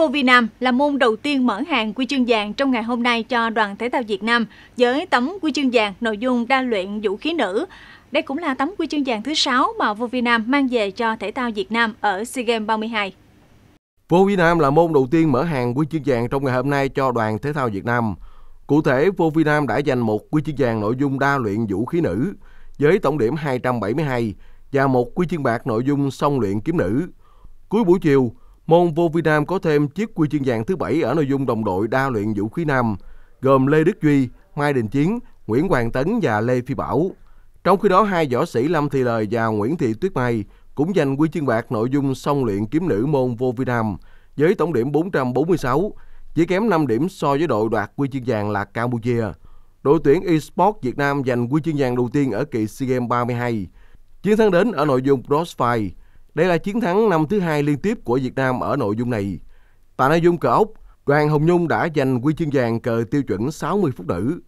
Vovinam là môn đầu tiên mở hàng huy chương vàng trong ngày hôm nay cho đoàn thể thao Việt Nam với tấm huy chương vàng nội dung đa luyện vũ khí nữ. Đây cũng là tấm huy chương vàng thứ 6 mà Vovinam mang về cho thể thao Việt Nam ở SEA Games 32. Vovinam là môn đầu tiên mở hàng huy chương vàng trong ngày hôm nay cho đoàn thể thao Việt Nam. Cụ thể, Vovinam đã giành một huy chương vàng nội dung đa luyện vũ khí nữ với tổng điểm 272 và một huy chương bạc nội dung song luyện kiếm nữ. Cuối buổi chiều, môn Vovinam có thêm chiếc huy chương vàng thứ 7 ở nội dung đồng đội đa luyện vũ khí nam, gồm Lê Đức Duy, Mai Đình Chiến, Nguyễn Hoàng Tấn và Lê Phi Bảo. Trong khi đó, hai võ sĩ Lâm Thị Lời và Nguyễn Thị Tuyết Mai cũng giành huy chương bạc nội dung song luyện kiếm nữ môn Vovinam với tổng điểm 446, chỉ kém 5 điểm so với đội đoạt huy chương vàng là Campuchia. Đội tuyển eSports Việt Nam giành huy chương vàng đầu tiên ở kỳ SEA Games 32, chiến thắng đến ở nội dung Crossfire. Đây là chiến thắng năm thứ 2 liên tiếp của Việt Nam ở nội dung này. Tại nội dung cờ ốc, Hoàng Hồng Nhung đã giành huy chương vàng cờ tiêu chuẩn 60 phút nữ.